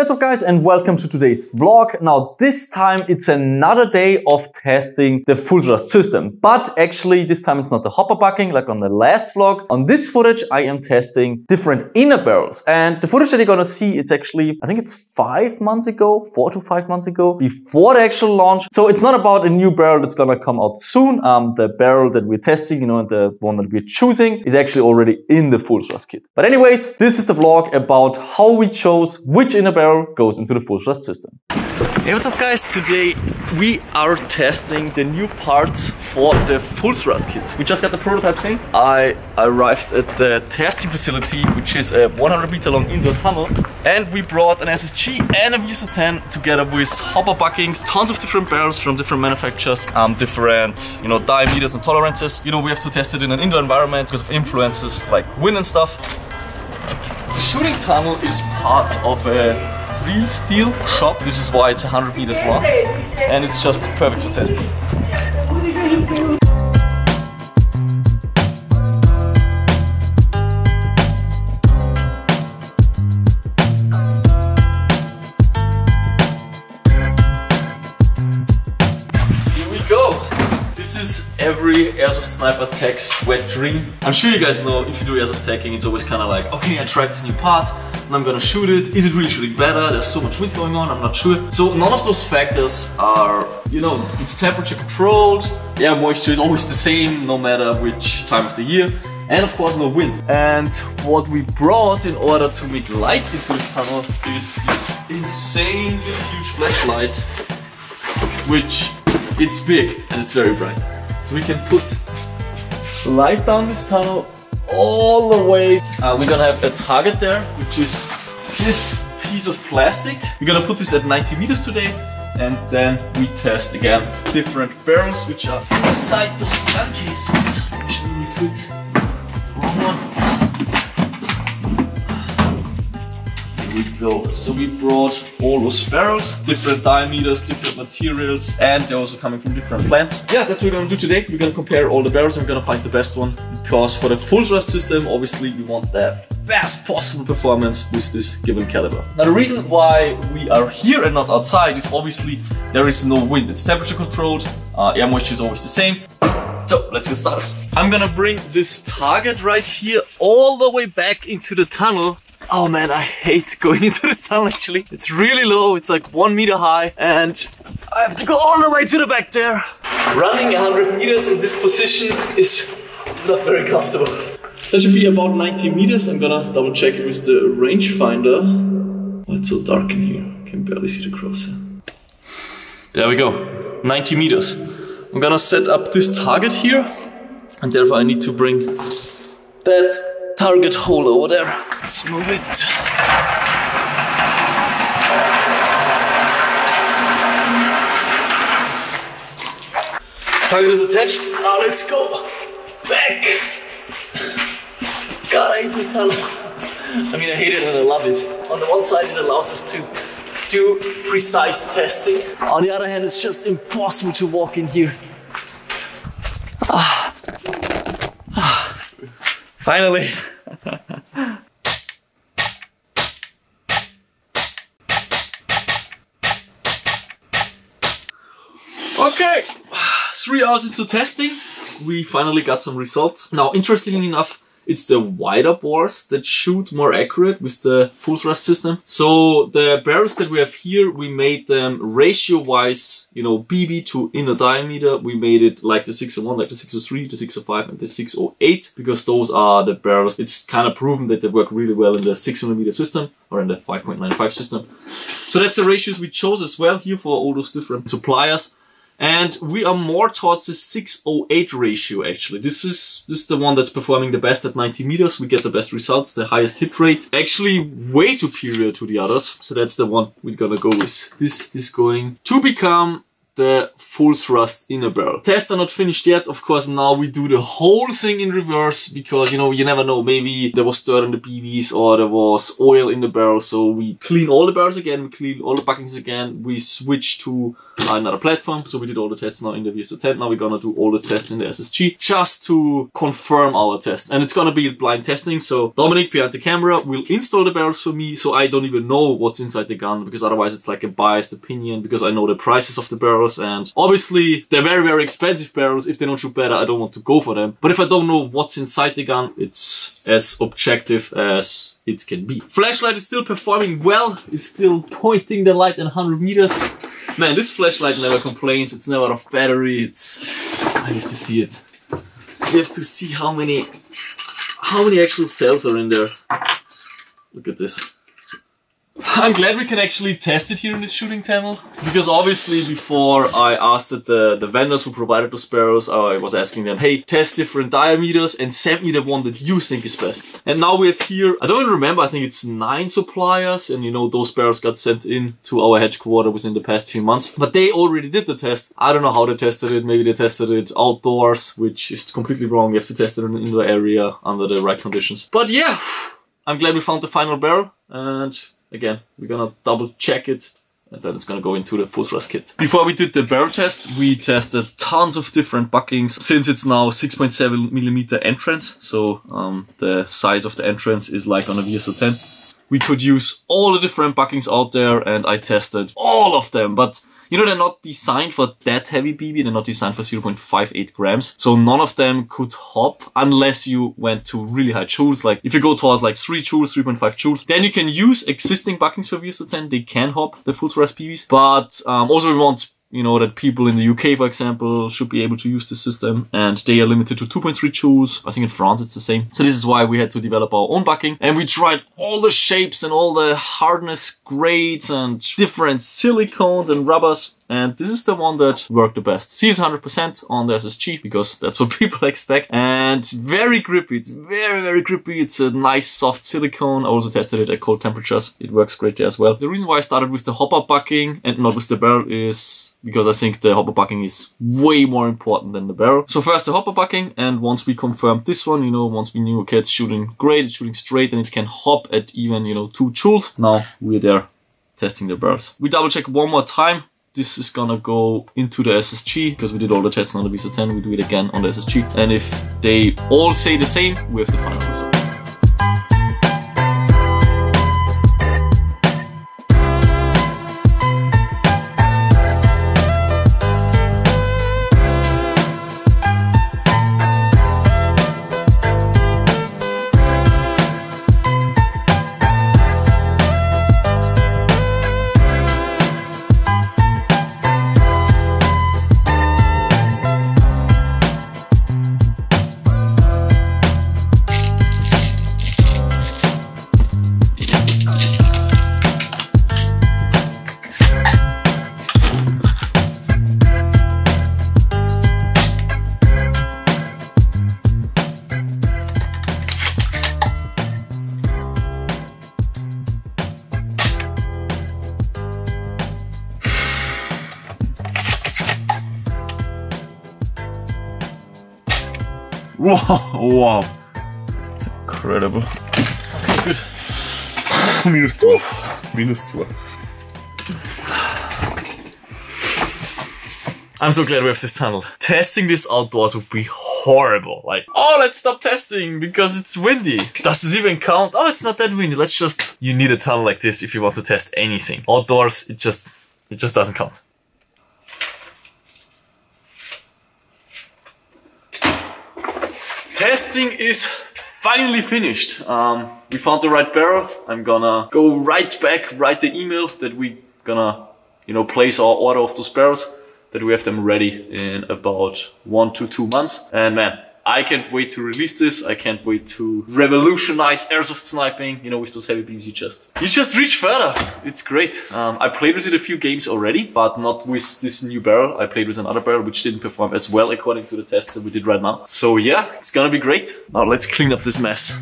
What's up guys and welcome to today's vlog. Now this time it's another day of testing the full thrust system, but actually this time it's not the hopper bucking like on the last vlog. On this footage I am testing different inner barrels, and the footage that you're gonna see, it's actually, I think it's 5 months ago, 4 to 5 months ago, before the actual launch. So it's not about a new barrel that's gonna come out soon. The barrel that we're testing, you know, the one that we're choosing is actually already in the full thrust kit. But anyways, this is the vlog about how we chose which inner barrel goes into the full thrust system. Hey, what's up guys? Today we are testing the new parts for the full thrust kit. We just got the prototypes in. I arrived at the testing facility, which is a 100 meter long indoor tunnel, and we brought an SSG and a VSR-10 together with hopper buckings, tons of different barrels from different manufacturers, different, you know, diameters and tolerances. You know, we have to test it in an indoor environment because of influences like wind and stuff. The shooting tunnel is part of a real steel shop. This is why it's 100 meters long, and it's just perfect for testing. Here we go. This is every airsoft sniper tech's wet dream. I'm sure you guys know, if you do airsoft teching, it's always kind of like, okay, I tried this new part, and I'm gonna shoot it. Is it really shooting better? There's so much wind going on, I'm not sure. So none of those factors are, you know, it's temperature controlled, air moisture is always the same, no matter which time of the year, and of course no wind. And what we brought in order to make light into this tunnel is this insanely huge flashlight, which, it's big and it's very bright. So we can put light down this tunnel all the way. We're gonna have a target there, which is this piece of plastic. We're gonna put this at 90 meters today, and then we test again different barrels which are inside those gun cases. Actually, really quick, it's the wrong one. Here we go. So we brought all those barrels, different diameters, different materials, and they're also coming from different plants. Yeah, that's what we're gonna do today. We're gonna compare all the barrels and we're gonna find the best one. Because for the full thrust system, obviously we want the best possible performance with this given caliber. Now the reason why we are here and not outside is obviously there is no wind. It's temperature controlled, air moisture is always the same. So let's get started. I'm gonna bring this target right here all the way back into the tunnel. Oh man, I hate going into this tunnel actually. It's really low, it's like 1 meter high, and I have to go all the way to the back there. Running 100 meters in this position is not very comfortable. That should be about 90 meters. I'm gonna double check it with the rangefinder. Oh, it's so dark in here. I can barely see the crosshair. There we go, 90 meters. I'm gonna set up this target here, and therefore I need to bring that target hole over there. Let's move it. Target is attached. Now let's go back. God, I hate this tunnel. I mean, I hate it and I love it. On the one side, it allows us to do precise testing. On the other hand, it's just impossible to walk in here. Finally. Okay. 3 hours into testing, we finally got some results. Now, interestingly enough, it's the wider bores that shoot more accurate with the full thrust system. So the barrels that we have here, we made them ratio-wise, you know, BB to inner diameter. We made it like the 601, like the 603, the 605, and the 608, because those are the barrels. It's kind of proven that they work really well in the 6mm system or in the 5.95 system. So that's the ratios we chose as well here for all those different suppliers. And we are more towards the 608 ratio actually. This is the one that's performing the best at 90 meters. We get the best results, the highest hit rate. Actually way superior to the others. So that's the one we're gonna go with. This is going to become the full thrust inner barrel. Tests are not finished yet, of course. Now we do the whole thing in reverse because, you know, you never know, maybe there was dirt in the BVs or there was oil in the barrel. So we clean all the barrels again, we clean all the buckings again, we switch to another platform. So we did all the tests now in the VSR-10. Now we're gonna do all the tests in the SSG just to confirm our tests. And it's gonna be blind testing. So Dominic behind the camera will install the barrels for me, so I don't even know what's inside the gun, because otherwise it's like a biased opinion, because I know the prices of the barrels. And obviously they're very, very expensive barrels. If they don't shoot better, I don't want to go for them. But if I don't know what's inside the gun, it's as objective as it can be. Flashlight is still performing well. It's still pointing the light at 100 meters. Man, this flashlight never complains. It's never off battery. I have to see it. You have to see how many actual cells are in there. Look at this. I'm glad we can actually test it here in this shooting tunnel, because obviously before I asked the vendors who provided those barrels, I was asking them, hey, test different diameters and send me the one that you think is best. And now we have here, I don't even remember, I think it's 9 suppliers, and you know those barrels got sent in to our headquarters within the past few months, but they already did the test. I don't know how they tested it. Maybe they tested it outdoors, which is completely wrong. You have to test it in an indoor area under the right conditions. But yeah, I'm glad we found the final barrel, and again, we're gonna double check it, and then it's gonna go into the full thrust kit. Before we did the barrel test, we tested tons of different buckings. Since it's now 6.7mm entrance, so the size of the entrance is like on a VSR-10. We could use all the different buckings out there, and I tested all of them, but you know, they're not designed for that heavy BB, they're not designed for 0.58 grams. So none of them could hop unless you went to really high joules. Like if you go towards like 3 joules, 3.5 joules, then you can use existing buckings for VSR-10. They can hop the full thrust BBs. But also we want, you know, that people in the UK, for example, should be able to use this system, and they are limited to 2.3 joules. I think in France it's the same. So this is why we had to develop our own bucking, and we tried all the shapes and all the hardness grades and different silicones and rubbers. And this is the one that worked the best. C is 100% on the SSG, because that's what people expect. And very grippy. It's very, very grippy. It's a nice soft silicone. I also tested it at cold temperatures. It works great there as well. The reason why I started with the hopper bucking and not with the barrel is because I think the hopper bucking is way more important than the barrel. So first the hopper bucking, and once we confirmed this one, you know, once we knew, okay, it's shooting great, it's shooting straight, and it can hop at even, you know, 2 joules. Now we're there testing the barrels. We double check one more time. This is gonna go into the SSG, because we did all the tests on the VSR-10, we do it again on the SSG. And if they all say the same, we have the final result. Wow, it's incredible. Okay, good. Minus 12. I'm so glad we have this tunnel. Testing this outdoors would be horrible. Like, oh, let's stop testing because it's windy. Does this even count? Oh, it's not that windy. Let's just... You need a tunnel like this if you want to test anything. Outdoors, it just doesn't count. Testing is finally finished. We found the right barrel. I'm gonna go right back, write the email that we gonna, you know, place our order of those barrels, that we have them ready in about 1 to 2 months. And man, I can't wait to release this. I can't wait to revolutionize airsoft sniping. You know, with those heavy beams, you just reach further. It's great. I played with it a few games already, but not with this new barrel. I played with another barrel, which didn't perform as well according to the tests that we did right now. So yeah, it's gonna be great. Now let's clean up this mess.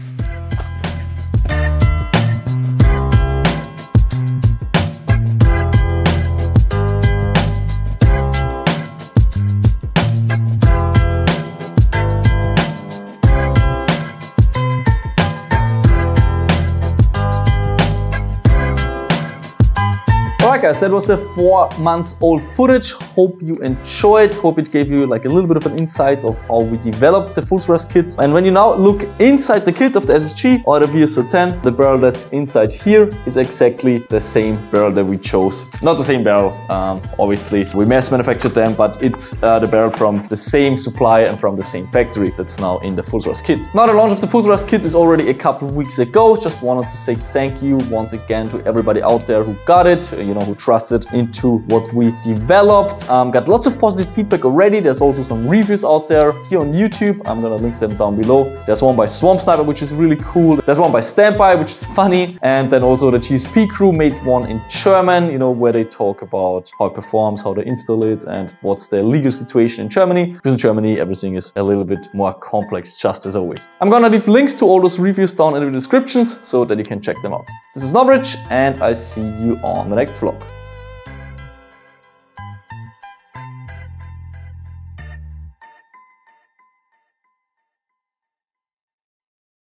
Alright guys, that was the 4-month-old footage. Hope you enjoyed. Hope it gave you like a little bit of an insight of how we developed the Full Thrust kit. And when you now look inside the kit of the SSG or the VSR-10, the barrel that's inside here is exactly the same barrel that we chose. Not the same barrel, obviously. We mass manufactured them, but it's the barrel from the same supplier and from the same factory that's now in the Full Thrust kit. Now the launch of the Full Thrust kit is already a couple of weeks ago. Just wanted to say thank you once again to everybody out there who got it, you know, who trusted into what we developed. Got lots of positive feedback already. There's also some reviews out there here on YouTube. I'm gonna link them down below. There's one by Swamp Sniper, which is really cool. There's one by Standby, which is funny. And then also the GSP crew made one in German, you know, where they talk about how it performs, how they install it, and what's the legal situation in Germany. Because in Germany, everything is a little bit more complex, just as always. I'm gonna leave links to all those reviews down in the descriptions so that you can check them out. This is Novritsch, and I see you on the next vlog.